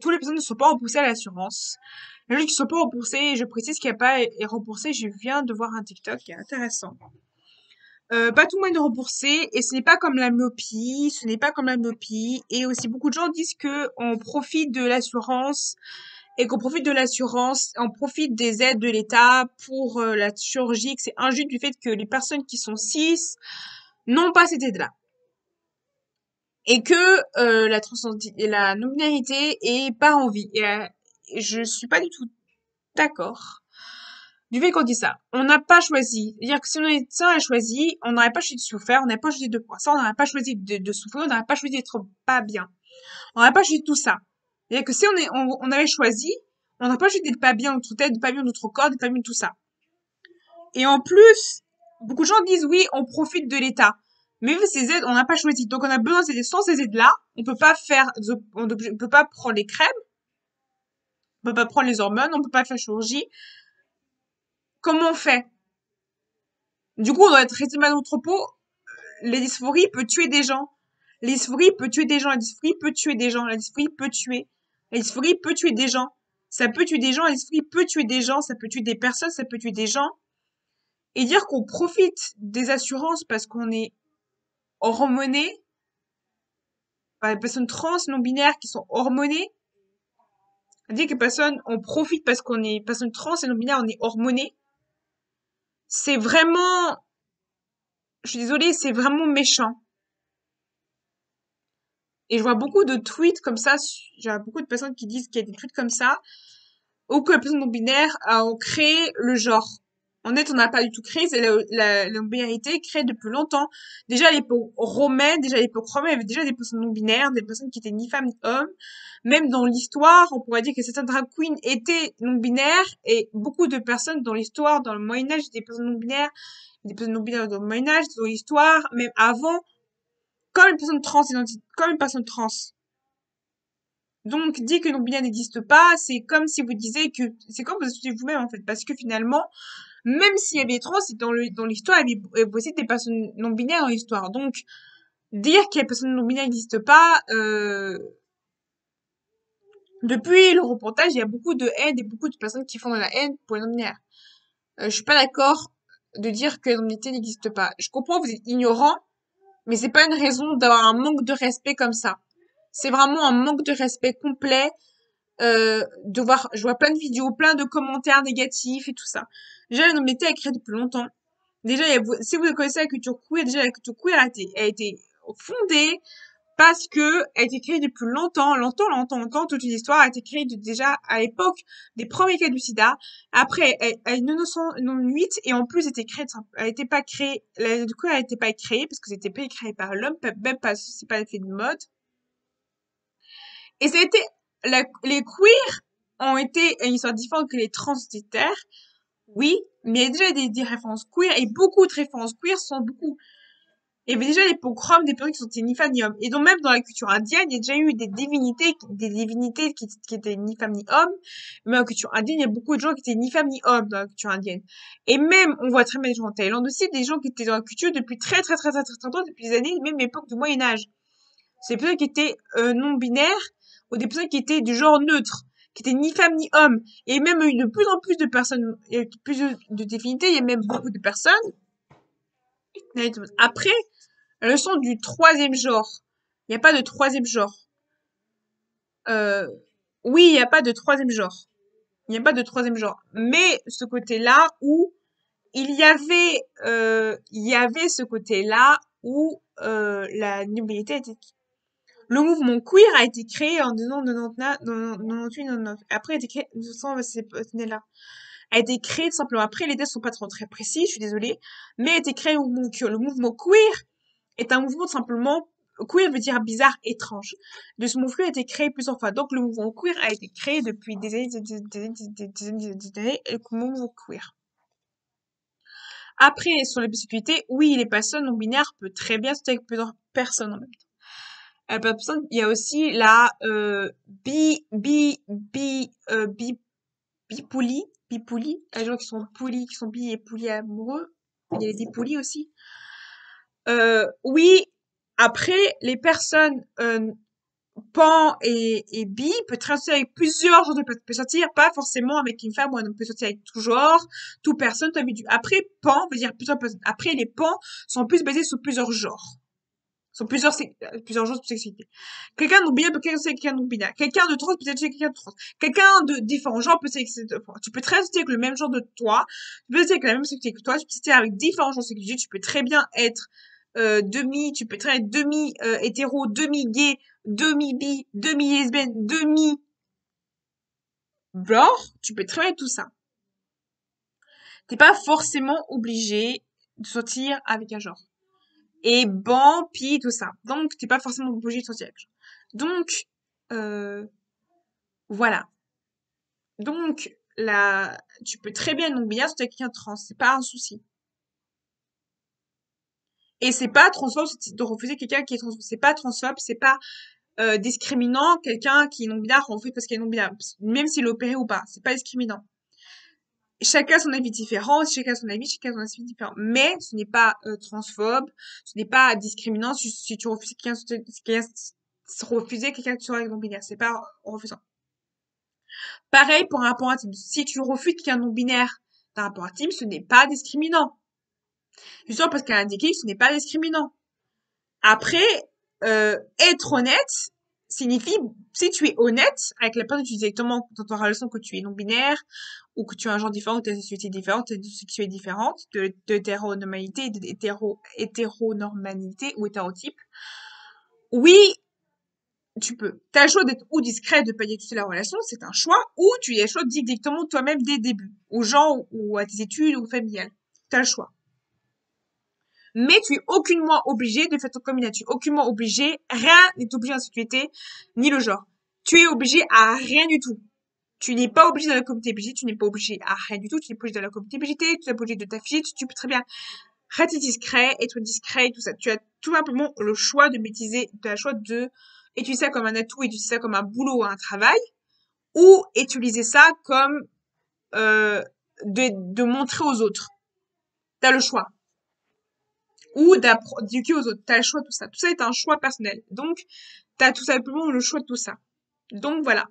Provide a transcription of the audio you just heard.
tous les personnes ne sont pas remboursées à l'assurance. Les gens qui ne sont pas remboursés, je précise qu'il n'y a pas remboursé, je viens de voir un TikTok qui est intéressant. Pas tout le monde est remboursé, et ce n'est pas comme la myopie, et aussi beaucoup de gens disent qu'on profite de l'assurance, on profite des aides de l'État pour la chirurgie, que c'est injuste du fait que les personnes qui sont cis n'ont pas cette aide-là. Et que la non-binarité est pas en vie. Et je suis pas du tout d'accord du fait qu'on dit ça. On n'a pas choisi. C'est-à-dire que si on avait choisi, on n'aurait pas choisi de souffrir, on n'aurait pas choisi de boire ça, on n'aurait pas choisi de souffrir, on n'aurait pas choisi d'être pas bien. On n'aurait pas choisi tout ça. C'est-à-dire que si on avait choisi, on n'aurait pas choisi d'être pas bien dans notre tête, de pas bien dans notre corps, de pas bien dans tout ça. Et en plus, beaucoup de gens disent oui, on profite de l'État. Mais vu ces aides, on n'a pas choisi. Donc on a besoin de ces aides. Sans ces aides-là, on ne peut pas prendre les crèmes, on ne peut pas prendre les hormones, on ne peut pas faire la chirurgie. Comment on fait? Du coup, on doit être resté mal dans notre peau. Les dysphories peuvent tuer des gens. La dysphorie peut tuer des gens, la dysphorie peut tuer des gens, la dysphorie peut tuer. La dysphorie peut tuer des gens. Ça peut tuer des gens, la dysphorie peut tuer des gens, ça peut tuer des personnes, ça peut tuer des gens. Et dire qu'on profite des assurances parce qu'on est hormoné, par les personnes trans, non-binaires qui sont hormonées, dire que les personnes, on profite parce qu'on est personnes trans et non-binaires, on est hormoné, c'est vraiment, je suis désolée, c'est vraiment méchant. Et je vois beaucoup de tweets comme ça, j'ai beaucoup de personnes qui disent qu'il y a des tweets comme ça, ou que les personnes non-binaires ont créé le genre. En fait, on n'a pas du tout créé, c'est la non-binarité créée depuis longtemps. Déjà, à l'époque romaine, il y avait déjà des personnes non-binaires, des personnes qui étaient ni femmes ni hommes. Même dans l'histoire, on pourrait dire que certaines drag queens étaient non-binaires, et beaucoup de personnes dans l'histoire, dans le Moyen-Âge, des personnes non-binaires dans le Moyen-Âge, dans l'histoire, même avant, comme une personne trans, Donc, dire que non-binaire n'existe pas, c'est comme si vous disiez que, c'est comme vous associez vous-même, en fait, parce que finalement, même s'il y avait des trans, dans l'histoire, il y avait aussi des personnes non-binaires dans l'histoire. Donc, dire que les personnes non-binaires n'existent pas, depuis le reportage, il y a beaucoup de haine et beaucoup de personnes qui font de la haine pour les non-binaires. Je suis pas d'accord de dire que la non-binarité n'existe pas. Je comprends, vous êtes ignorant, mais c'est pas une raison d'avoir un manque de respect comme ça. C'est vraiment un manque de respect complet. Je vois plein de vidéos, plein de commentaires négatifs et tout ça. Déjà, la non-binarité a été créée depuis longtemps. Déjà, si vous connaissez la culture queer, déjà la culture queer a été fondée parce que elle a été créée depuis longtemps. Toute une histoire a été créée déjà à l'époque des premiers cas du sida. Après, en 1908, et en plus, elle n'était pas créée parce que c'était pas créé par l'homme, même pas, c'est pas l'effet de mode. Et ça a été, les queers ont été une histoire différente que les transitaires, oui, mais il y a déjà des références queer, et beaucoup de références queer sont beaucoup. Il y avait déjà les pogroms, des personnes qui sont ni femmes ni hommes. Et donc même dans la culture indienne, il y a déjà eu des divinités qui étaient ni femmes ni hommes. Mais dans la culture indienne, il y a beaucoup de gens qui étaient ni femmes ni hommes dans la culture indienne. Et même, on voit très bien des gens en Thaïlande aussi, des gens qui étaient dans la culture depuis très très très très très longtemps, depuis les années, même l'époque du Moyen-Âge. C'est des personnes qui étaient non-binaires, ou des personnes qui étaient du genre neutre, qui étaient ni femmes ni hommes. Et même il y a eu de plus en plus de personnes, il y a eu plus de divinités, il y a même beaucoup de personnes. Après, la leçon du troisième genre. Il n'y a pas de troisième genre. Oui, il n'y a pas de troisième genre. Mais ce côté-là où il y avait ce côté-là où la non-binarité était... Le mouvement queer a été créé en 1998. Après, il a été créé en 1998. A été créé tout simplement. Après, les dates sont pas trop très précis, je suis désolée, mais a été créé au mouvement queer. Le mouvement queer est un mouvement tout simplement, queer veut dire bizarre, étrange. De ce mouvement a été créé plusieurs fois. Donc, le mouvement queer a été créé depuis des années, le mouvement queer. Après, sur les bisexualités, oui, les personnes non-binaires peuvent très bien se tenir avec plusieurs personnes en même temps. Il y a aussi la bipolie, les gens qui sont polis, qui sont bi et polis amoureux, il y a les dipolis aussi. Oui, après, les personnes pan et bi peut sortir avec plusieurs genres de personnes. Peut sortir pas forcément avec une femme ou un homme, peut sortir avec tout genre, toute personne. Après, pan veut dire plusieurs personnes. Après, les pans sont plus basés sur plusieurs genres. Sur plusieurs genres de sexualité. Quelqu'un de non-binaire peut sortir avec quelqu'un de non-binaire. Quelqu'un de trans peut sortir avec quelqu'un de trans. Quelqu'un de différents genres peut sortir avec quelqu'un de différents. Tu peux très bien sortir avec le même genre de toi, tu peux sortir avec la même sexualité que toi, tu peux sortir avec différents genres de sexualité, tu peux très bien être tu peux très bien être demi-hétéro, demi-gay, demi-bi, demi-lesbienne, demi-blanc, tu peux travailler tout ça. T'es pas forcément obligé de sortir avec un genre. Et ban, pi, tout ça. Donc, t'es pas forcément obligé de sortir avec un genre. Donc, voilà. Donc, tu peux très bien, donc, bien sortir avec quelqu'un de trans. C'est pas un souci. Et c'est pas transphobe de refuser quelqu'un qui est transphobe. C'est pas transphobe, c'est pas discriminant quelqu'un qui est non-binaire refuse parce qu'il est non-binaire, même s'il est opéré ou pas. C'est pas discriminant. Chacun a son avis différent, chacun a son avis différent. Mais ce n'est pas transphobe, ce n'est pas discriminant si tu refuses quelqu'un qui soit non-binaire. C'est pas refusant. Pareil pour un rapport intime. Si tu refuses quelqu'un non-binaire d'un rapport intime, ce n'est pas discriminant. Justement parce qu'elle a indiqué que ce n'est pas discriminant. Après, être honnête signifie, si tu es honnête avec la personne que tu dis exactement dans ta relation que tu es non-binaire, ou que tu as un genre différent, ou ta sexualité différente, de hétéronormalité, hétéronormalité ou hétérotype, oui, tu peux. Tu as le choix d'être ou discret, de ne pas dire toute la relation, c'est un choix, ou tu as le choix de dire directement toi-même dès le début, aux gens, ou à tes études, ou familiales. Tu as le choix. Mais tu es aucunement obligé de faire ton coming out. Tu es aucunement obligé, rien n'est obligé en sécurité, ni le genre. Tu es obligé à rien du tout. Tu n'es pas obligé dans la communauté LGBT, tu n'es pas obligé à rien du tout, tu n'es pas obligé dans la communauté LGBT, tu n'es pas obligé de t'afficher, tu peux très bien rester discret, être discret et tout ça. Tu as tout simplement le choix de métiser, tu as le choix de utiliser ça comme un atout, utiliser ça comme un boulot ou un travail, ou utiliser ça comme de montrer aux autres. Tu as le choix. Ou d'éduquer aux autres. T'as le choix de tout ça. Tout ça est un choix personnel. Donc, t'as tout simplement le choix de tout ça. Donc, voilà.